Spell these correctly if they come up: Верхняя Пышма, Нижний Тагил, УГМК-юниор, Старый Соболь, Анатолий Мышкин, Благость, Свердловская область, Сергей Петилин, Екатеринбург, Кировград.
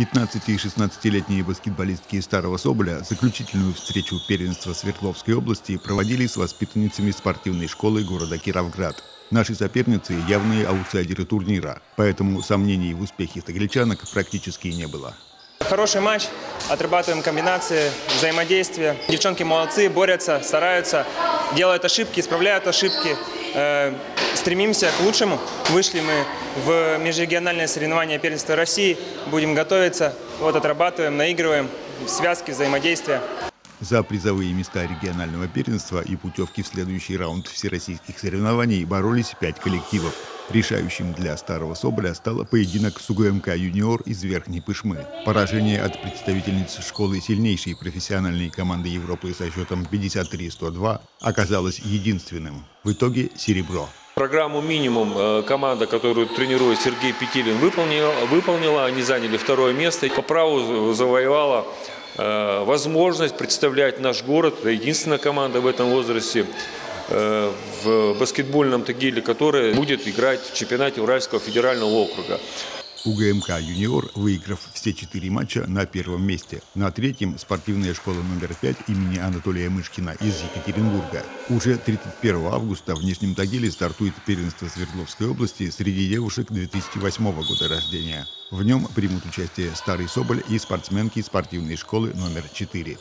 15- и 16-летние баскетболистки из Старого Соболя заключительную встречу первенства Свердловской области проводили с воспитанницами спортивной школы города Кировград. Наши соперницы – явные аутсайдеры турнира, поэтому сомнений в успехе тагильчанок практически не было. Хороший матч, отрабатываем комбинации, взаимодействие. Девчонки молодцы, борются, стараются, делают ошибки, исправляют ошибки. Стремимся к лучшему. Вышли мы в межрегиональное соревнование первенства России, будем готовиться, отрабатываем, наигрываем, связки, взаимодействия. За призовые места регионального первенства и путевки в следующий раунд всероссийских соревнований боролись 5 коллективов. Решающим для Старого Соболя стал поединок с УГМК-юниор из Верхней Пышмы. Поражение от представительниц школы сильнейшей профессиональной команды Европы со счетом 53-102 оказалось единственным. В итоге серебро. Программу «Минимум» команда, которую тренирует Сергей Петилин, выполнила. Они заняли второе место и по праву завоевала возможность представлять наш город. Это единственная команда в этом возрасте в баскетбольном Тагиле, которая будет играть в чемпионате Уральского федерального округа. УГМК-юниор, выиграв все 4 матча, на первом месте. На третьем – спортивная школа номер 5 имени Анатолия Мышкина из Екатеринбурга. Уже 31 августа в Нижнем Тагиле стартует первенство Свердловской области среди девушек 2008 года рождения. В нем примут участие Старый Соболь и спортсменки спортивной школы номер 4.